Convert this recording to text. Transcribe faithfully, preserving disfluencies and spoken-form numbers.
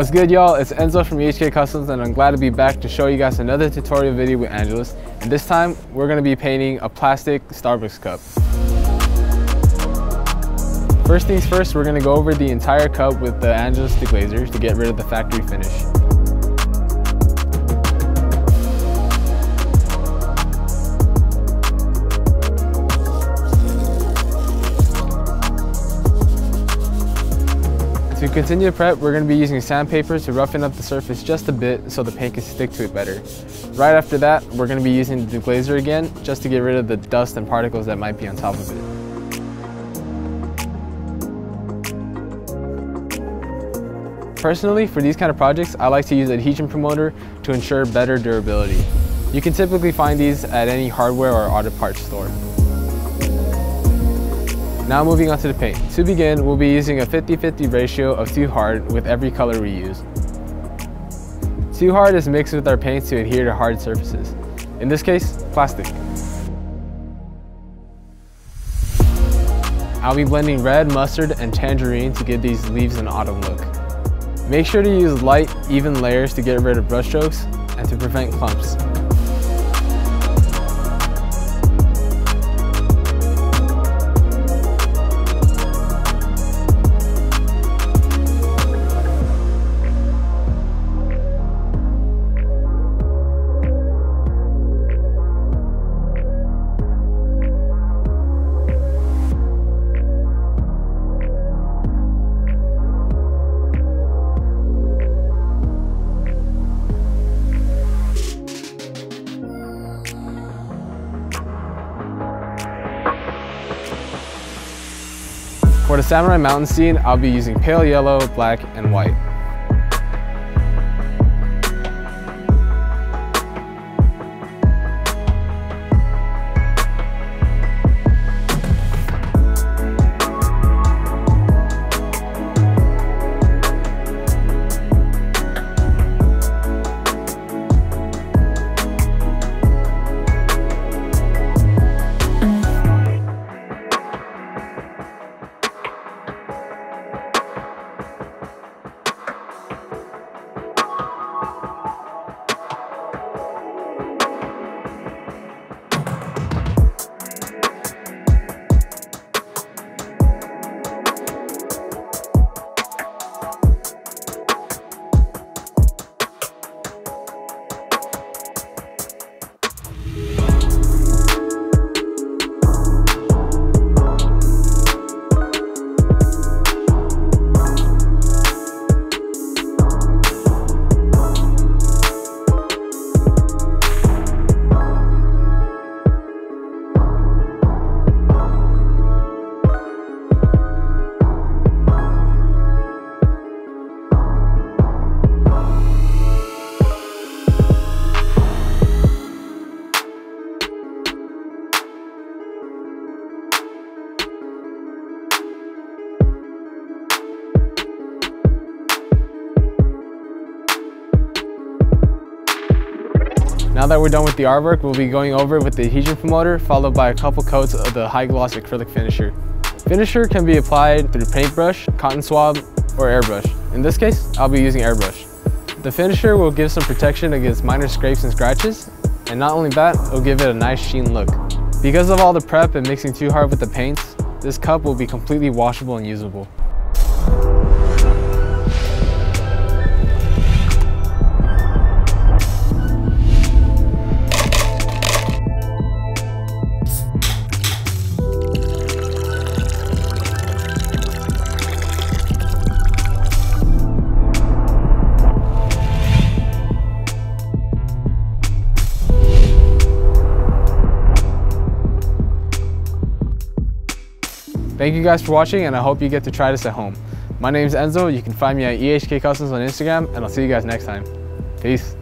What's good, y'all? It's Enzo from E H K Customs, and I'm glad to be back to show you guys another tutorial video with Angelus. And this time, we're going to be painting a plastic Starbucks cup. First things first, we're going to go over the entire cup with the Angelus deglazers to get rid of the factory finish. To continue the prep, we're going to be using sandpaper to roughen up the surface just a bit so the paint can stick to it better. Right after that, we're going to be using the deglazer again just to get rid of the dust and particles that might be on top of it. Personally, for these kind of projects, I like to use adhesion promoter to ensure better durability. You can typically find these at any hardware or auto parts store. Now moving on to the paint. To begin, we'll be using a fifty fifty ratio of two hard with every color we use. two hard is mixed with our paints to adhere to hard surfaces. In this case, plastic. I'll be blending red, mustard, and tangerine to give these leaves an autumn look. Make sure to use light, even layers to get rid of brush strokes and to prevent clumps. For the Samurai Mountain scene, I'll be using pale yellow, black, and white. Now that we're done with the artwork, we'll be going over it with the adhesion promoter, followed by a couple coats of the high gloss acrylic finisher. Finisher can be applied through paintbrush, cotton swab, or airbrush. In this case, I'll be using airbrush. The finisher will give some protection against minor scrapes and scratches, and not only that, it'll give it a nice sheen look. Because of all the prep and mixing two hard with the paints, this cup will be completely washable and usable. Thank you guys for watching, and I hope you get to try this at home. My name is Enzo. You can find me at E H K Customs on Instagram, and I'll see you guys next time. Peace.